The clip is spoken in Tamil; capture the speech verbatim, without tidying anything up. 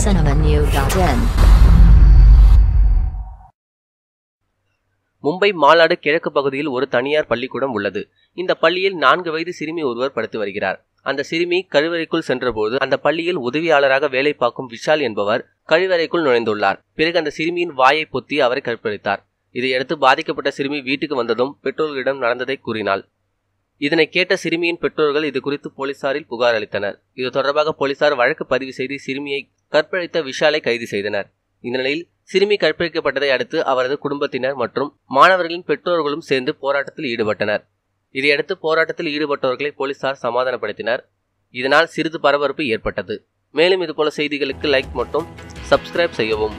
cinemanew dot in. மும்பை மாலாடு கிழக்கு பகுதியில் ஒரு தனியார் பள்ளிக்கூடம் உள்ளது. இந்த பள்ளியில் நான்கு வயது சிறுமி ஒருவர் படித்து வருகிறார். அந்த சிறுமி கழிவறைக்குள் சென்றபோது அந்த பள்ளியில் உதவியாளராக வேலை பார்க்கும் விஷால் என்பவர் கழிவறைக்குள் நுழைந்துள்ளார். பிறகு அந்த சிறுமியின் வாயை பொத்தி அவரை கற்பழித்தார். இதையடுத்து பாதிக்கப்பட்ட சிறுமி வீட்டுக்கு வந்ததும் பெற்றோர்களிடம் நடந்ததை கூறினாள். இதனை கேட்ட சிறுமியின் பெற்றோர்கள் இது குறித்து போலீசாரில் புகார் அளித்தனர். இது தொடர்பாக போலீசார் வழக்கு பதிவு செய்து சிறுமியை கற்பழித்த விஷாலை கைது செய்தனர். இந்த நிலையில் சிறுமி கற்பழிக்கப்பட்டதை அடுத்து அவரது குடும்பத்தினர் மற்றும் மாணவர்களின் பெற்றோர்களும் சேர்ந்து போராட்டத்தில் ஈடுபட்டனர். இதையடுத்து போராட்டத்தில் ஈடுபட்டவர்களை போலீசார் சமாதானப்படுத்தினர். இதனால் சிறிது பரபரப்பு ஏற்பட்டது. மேலும் இதுபோல செய்திகளுக்கு லைக் மற்றும் சப்ஸ்கிரைப் செய்யவும்.